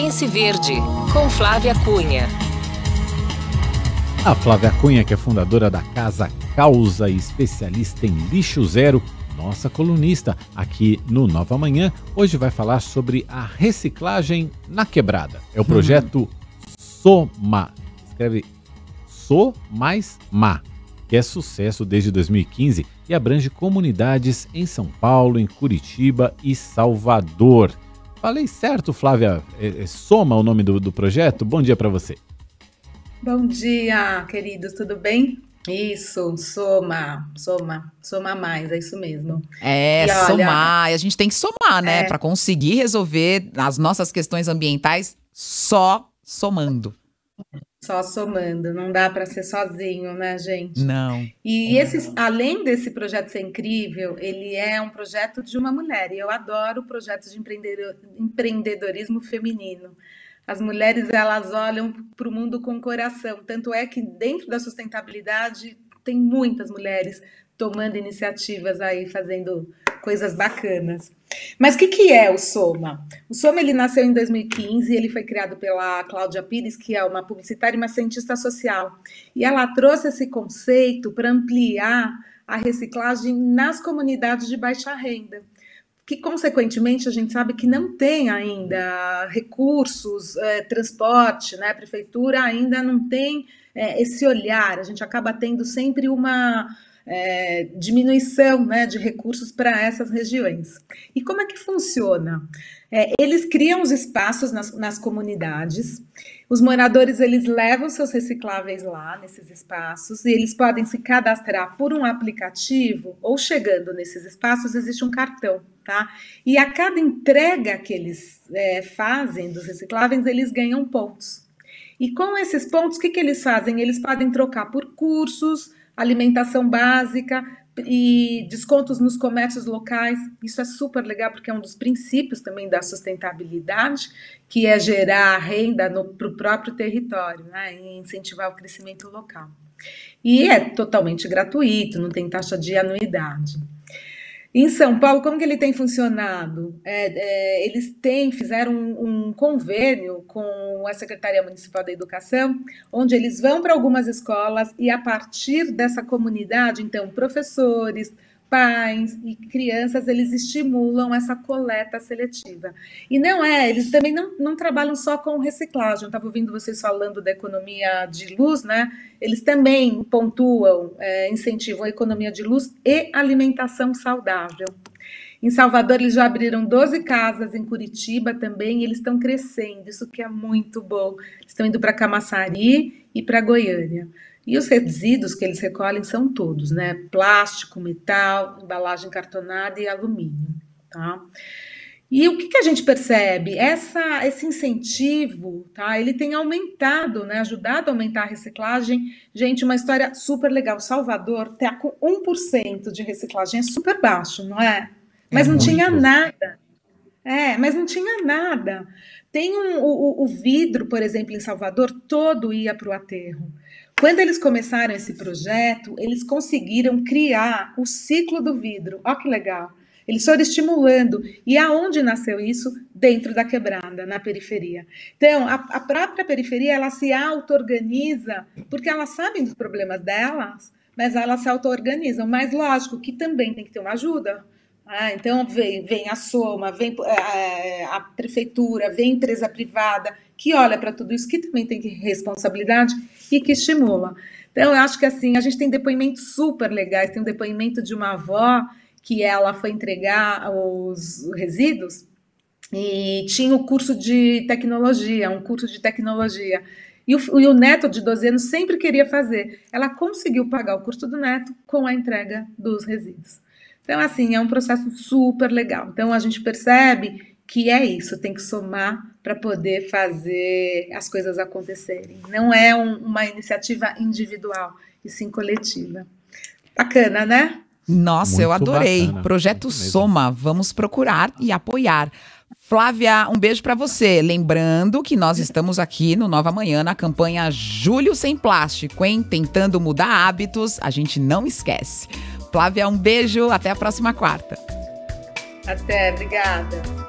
Pense Verde, com Flávia Cunha. A Flávia Cunha, que é fundadora da Casa Causa e especialista em lixo zero, nossa colunista aqui no Nova Manhã, hoje vai falar sobre a reciclagem na quebrada. É o projeto SOMA. Escreve SO mais MA, que é sucesso desde 2015 e abrange comunidades em São Paulo, em Curitiba e Salvador. Falei certo, Flávia? SOMA o nome do projeto? Bom dia para você. Bom dia, queridos, tudo bem? Isso, soma mais, é isso mesmo. Somar, a gente tem que somar, né? Para conseguir resolver as nossas questões ambientais só somando. Só somando, não dá para ser sozinho, né, gente? Não. E além desse projeto ser incrível, ele é um projeto de uma mulher, e eu adoro projetos de empreendedorismo feminino. As mulheres, elas olham para o mundo com o coração, tanto é que dentro da sustentabilidade tem muitas mulheres tomando iniciativas aí, fazendo coisas bacanas. Mas o que é o SOMA? O SOMA, ele nasceu em 2015, ele foi criado pela Cláudia Pires, que é uma publicitária e uma cientista social. E ela trouxe esse conceito para ampliar a reciclagem nas comunidades de baixa renda, que, consequentemente, a gente sabe que não tem ainda recursos, transporte, né? A prefeitura ainda não tem esse olhar, a gente acaba tendo sempre uma diminuição, né, de recursos para essas regiões. E como é que funciona? Eles criam os espaços nas comunidades, os moradores, eles levam seus recicláveis lá nesses espaços e eles podem se cadastrar por um aplicativo ou chegando nesses espaços existe um cartão, tá? E a cada entrega que eles fazem dos recicláveis, eles ganham pontos. E com esses pontos, o que que eles fazem? Eles podem trocar por cursos, alimentação básica e descontos nos comércios locais. Isso é super legal, porque é um dos princípios também da sustentabilidade, que é gerar renda para o próprio território, né, e incentivar o crescimento local. E é totalmente gratuito, não tem taxa de anuidade. Em São Paulo, como que ele tem funcionado? Eles fizeram um convênio com a Secretaria Municipal da Educação, onde eles vão para algumas escolas e, a partir dessa comunidade, então, professores, pais e crianças, eles estimulam essa coleta seletiva. E eles também não trabalham só com reciclagem. Eu estava ouvindo vocês falando da economia de luz, né? Eles também pontuam, incentivam a economia de luz e alimentação saudável. Em Salvador, eles já abriram 12 casas, em Curitiba também, e eles estão crescendo, isso que é muito bom. Eles estão indo para Camaçari e para Goiânia. E os resíduos que eles recolhem são todos, né? Plástico, metal, embalagem cartonada e alumínio, tá? E o que que a gente percebe? Esse incentivo, tá? Ele tem aumentado, né? Ajudado a aumentar a reciclagem. Gente, uma história super legal. Salvador está com 1% de reciclagem, é super baixo, não é? Mas não tinha nada. Mas não tinha nada. Tem o vidro, por exemplo, em Salvador, todo ia para o aterro. Quando eles começaram esse projeto, eles conseguiram criar o ciclo do vidro. Olha que legal. Eles foram estimulando. E aonde nasceu isso? Dentro da quebrada, na periferia. Então, a própria periferia, ela se auto-organiza, porque elas sabem dos problemas delas, mas elas se auto-organizam. Mas, lógico, que também tem que ter uma ajuda. Então, vem a SOMA, vem a prefeitura, vem a empresa privada, que olha para tudo isso, que também tem responsabilidade e que estimula. Então, eu acho que assim, a gente tem depoimentos super legais. Tem um depoimento de uma avó que ela foi entregar os resíduos e tinha o curso de tecnologia, E o neto de 12 anos sempre queria fazer. Ela conseguiu pagar o curso do neto com a entrega dos resíduos. Então, assim, é um processo super legal. Então, a gente percebe que é isso, tem que somar para poder fazer as coisas acontecerem. Não é uma iniciativa individual, e sim coletiva. Bacana, né? Nossa, muito eu adorei. Bacana. Projeto Soma, vamos procurar e apoiar. Flávia, um beijo para você. Lembrando que nós estamos aqui no Nova Manhã, na campanha Julho Sem Plástico, hein? Tentando mudar hábitos, a gente não esquece. Flávia, um beijo, até a próxima quarta. Até, obrigada.